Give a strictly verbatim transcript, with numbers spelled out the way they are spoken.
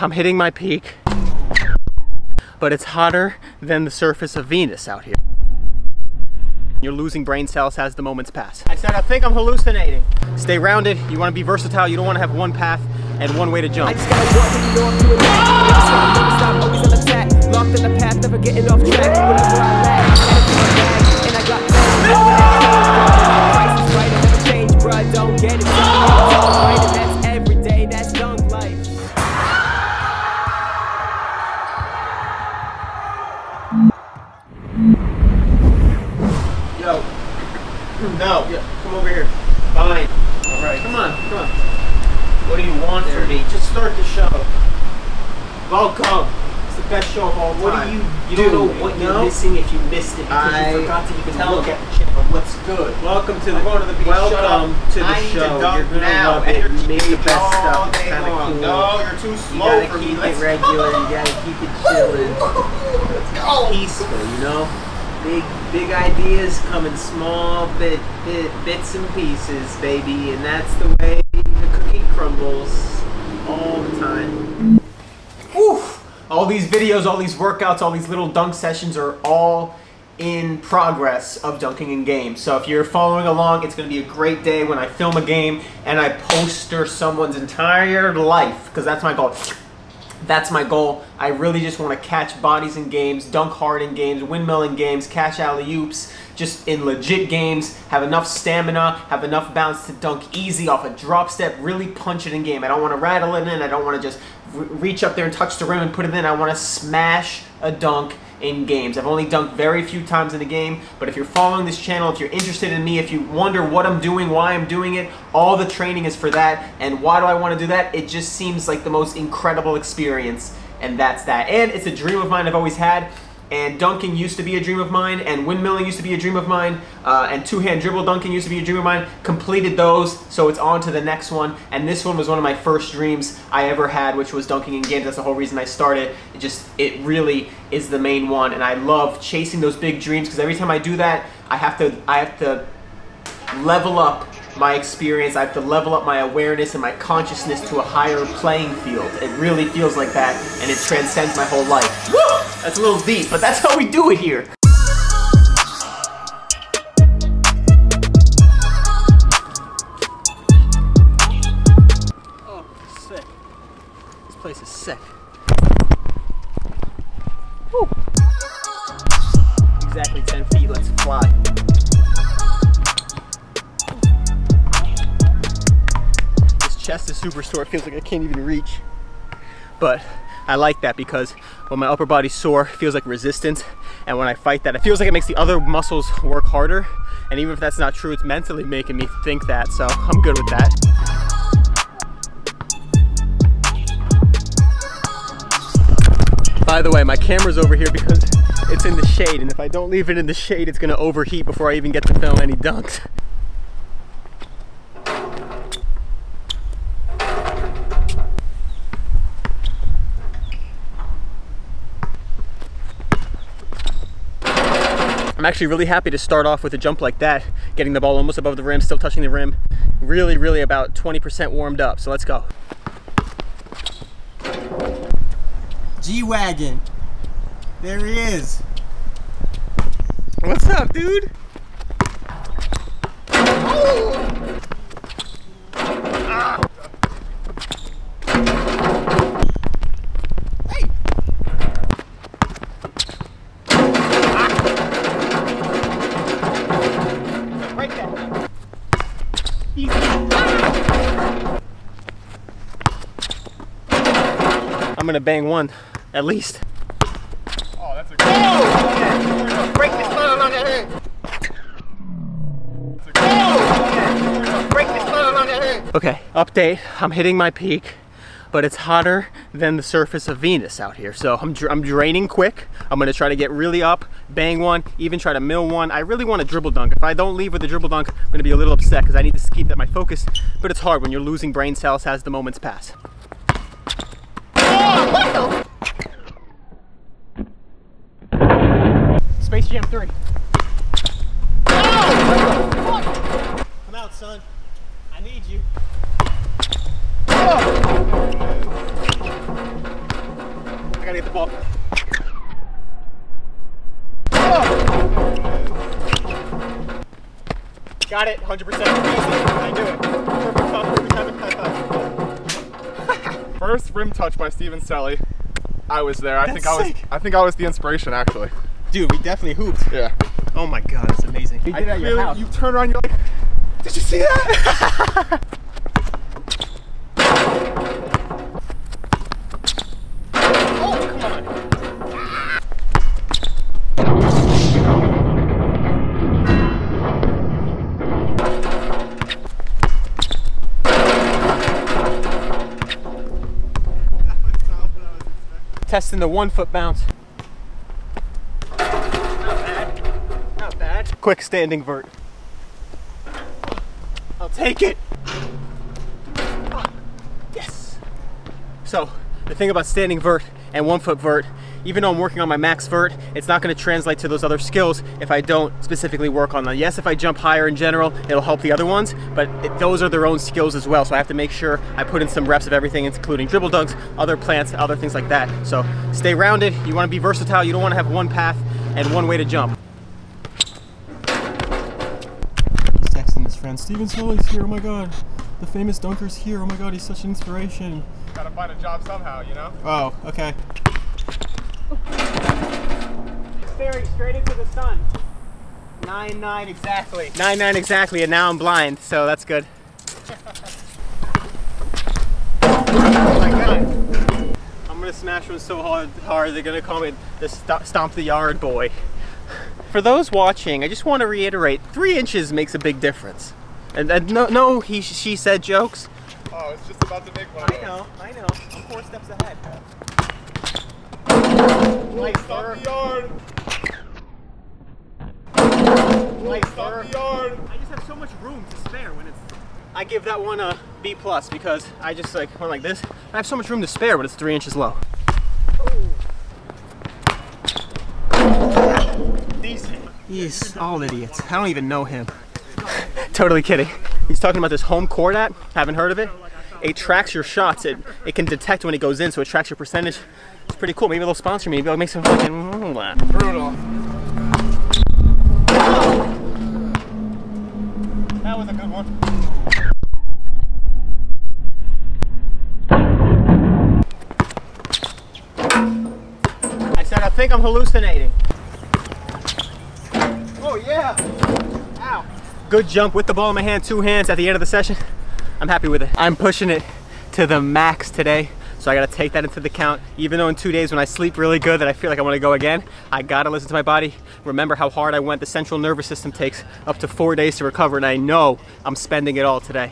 I'm hitting my peak, but it's hotter than the surface of Venus out here. You're losing brain cells as the moments pass. I said, I think I'm hallucinating. Stay rounded. You want to be versatile. You don't want to have one path and one way to jump. I just gotta walk to the north to a stop, always on the track. Locked in the path, never getting off track. Whenever I lag, and I got back. Price is right, I never change, bruh, don't get it. No, yeah. Come over here. Fine. All right. Come on, come on. What do you want from me? Just start the show. Welcome. It's the best show of all time. What do you do? You don't know what you're missing if you missed it because I you forgot to even tell look at the channel. What's good? Welcome to the going to the beach. Welcome to the show. You're gonna love it. You made the best stuff. It's kind of cool. No, you're too slow. You gotta keep it regular. You gotta keep it chilling. Let's go. Peaceful, you know. Big, big ideas come in small bit, bit, bits and pieces, baby, and that's the way the cookie crumbles all the time. Oof! All these videos, all these workouts, all these little dunk sessions are all in progress of dunking in game. So if you're following along, it's going to be a great day when I film a game and I poster someone's entire life, because that's my goal. That's my goal. I really just want to catch bodies in games, dunk hard in games, windmill in games, catch alley-oops, just in legit games, have enough stamina, have enough bounce to dunk easy off a drop step, really punch it in game. I don't want to rattle it in. I don't want to just reach up there and touch the rim and put it in. I want to smash a dunk in games. I've only dunked very few times in a game, but if you're following this channel, if you're interested in me, if you wonder what I'm doing, why I'm doing it, all the training is for that. And why do I want to do that? It just seems like the most incredible experience, and that's that. And it's a dream of mine I've always had, and dunking used to be a dream of mine, and windmilling used to be a dream of mine, uh, and two-hand dribble dunking used to be a dream of mine. Completed those, so it's on to the next one, and this one was one of my first dreams I ever had, which was dunking in games. That's the whole reason I started. It just, it really is the main one, and I love chasing those big dreams, because every time I do that, I have to, I have to level up my experience. I have to level up my awareness and my consciousness to a higher playing field. It really feels like that, and it transcends my whole life. Woo! That's a little deep, but that's how we do it here. Oh, sick. This place is sick. Woo! Exactly ten feet, let's fly. Chest is super sore, it feels like I can't even reach. But I like that because when my upper body's sore, it feels like resistance. And when I fight that, it feels like it makes the other muscles work harder. And even if that's not true, it's mentally making me think that. So I'm good with that. By the way, my camera's over here because it's in the shade. And if I don't leave it in the shade, it's gonna overheat before I even get to film any dunks. I'm actually really happy to start off with a jump like that, getting the ball almost above the rim, still touching the rim. Really, really about twenty percent warmed up, so let's go. G-Wagon. There he is. What's up, dude? Oh. Ah. I'm gonna bang one, at least. Oh, that's a good one. Break this line on that head. Break this line on that head. Okay, update. I'm hitting my peak, but it's hotter than the surface of Venus out here. So I'm, dr I'm draining quick. I'm gonna try to get really up, bang one, even try to mill one. I really want a dribble dunk. If I don't leave with a dribble dunk, I'm gonna be a little upset because I need to keep that my focus, but it's hard when you're losing brain cells as the moments pass. Space Jam three. Oh, come out, son. I need you. Oh. gotta get the ball. Oh. Got it, one hundred percent. I knew it. Perfect touch, perfect timing, high five. First rim touch by Steven Celi. I was there. I That's think I was. Sick. I think I was the inspiration, actually. Dude, we definitely hooped. Yeah. Oh my God, it's amazing. You did it at your house. You turn around, you're like, did you see that? Testing the one foot bounce. Not bad. Not bad. Quick standing vert. I'll take it. Yes. So the thing about standing vert and one foot vert, even though I'm working on my max vert, it's not going to translate to those other skills if I don't specifically work on them. Yes, if I jump higher in general, it'll help the other ones, but it, those are their own skills as well. So I have to make sure I put in some reps of everything, including dribble dunks, other plants, other things like that. So stay rounded. You want to be versatile. You don't want to have one path and one way to jump. He's texting his friend. Stephen Sully's here. Oh my God. The famous dunker's here. Oh my God. He's such an inspiration. Gotta find a job somehow, you know? Oh, okay. Staring straight into the sun. nine nine exactly. nine nine exactly, and now I'm blind, so that's good. Oh my God. I'm gonna smash one so hard, hard they're gonna call me the st stomp the yard boy. For those watching, I just want to reiterate, three inches makes a big difference. And, and no, no he, she said jokes. Oh, it's just about to make one. I know, I know. I'm four steps ahead. Nice stop the yard. Nice stop the yard. I just have so much room to spare when it's. I give that one a B plus because I just like went like this. I have so much room to spare when it's three inches low. Decent. He's all idiots. I don't even know him. Totally kidding. He's talking about this home court app. Haven't heard of it? It tracks your shots. It it can detect when it goes in, so it tracks your percentage. It's pretty cool. Maybe they'll sponsor me. Maybe I'll make some fucking brutal. That was a good one. I said I think I'm hallucinating. Oh yeah. Ow. Good jump with the ball in my hand, two hands at the end of the session. I'm happy with it. I'm pushing it to the max today. So I gotta take that into the count. Even though in two days when I sleep really good that I feel like I wanna go again, I gotta listen to my body. Remember how hard I went. The central nervous system takes up to four days to recover, and I know I'm spending it all today.